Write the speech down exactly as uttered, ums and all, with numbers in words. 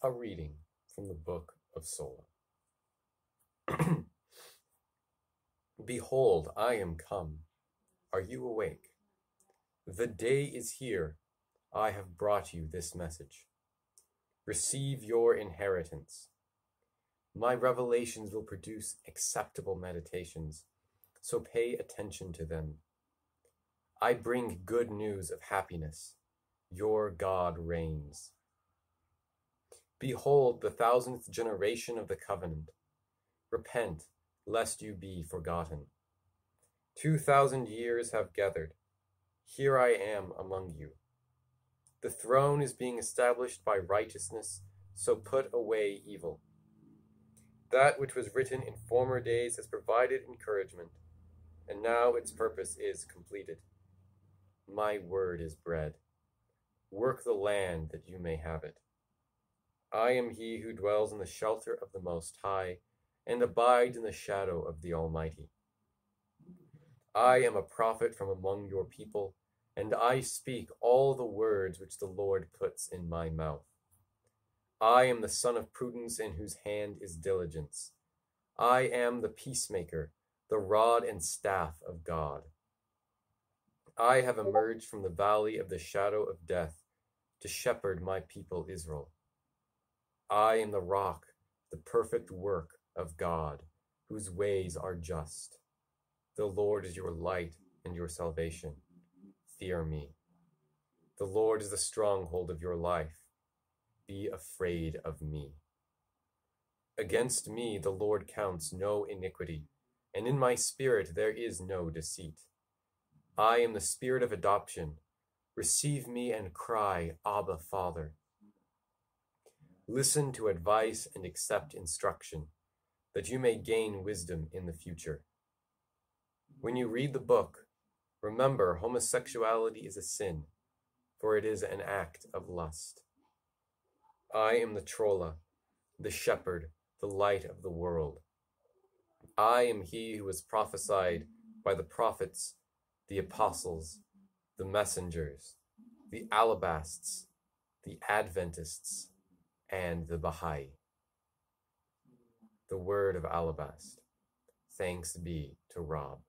A reading from the book of Sola. Behold, I am come. Are you awake? The day is here. I have brought you this message. Receive your inheritance. My revelations will produce acceptable meditations, so pay attention to them. I bring good news of happiness. Your God reigns. Behold, the thousandth generation of the covenant. Repent, lest you be forgotten. Two thousand years have gathered. Here I am among you. The throne is being established by righteousness, so put away evil. That which was written in former days has provided encouragement, and now its purpose is completed. My word is bread. Work the land that you may have it. I am he who dwells in the shelter of the Most High, and abides in the shadow of the Almighty. I am a prophet from among your people, and I speak all the words which the Lord puts in my mouth. I am the son of prudence, in whose hand is diligence. I am the peacemaker, the rod and staff of God. I have emerged from the valley of the shadow of death to shepherd my people Israel. I am the rock, the perfect work of God, whose ways are just. The Lord is your light and your salvation. Fear me. The Lord is the stronghold of your life. Be afraid of me. Against me the Lord counts no iniquity, and in my spirit there is no deceit. I am the spirit of adoption. Receive me and cry, Abba, Father. Listen to advice and accept instruction, that you may gain wisdom in the future. When you read the book, remember homosexuality is a sin, for it is an act of lust. I am the trolla, the shepherd, the light of the world. I am he who was prophesied by the prophets, the apostles, the messengers, the Al-b-sts, the Adventists, and the Baha'i. The word of Al-b-st. Thanks be to Rob.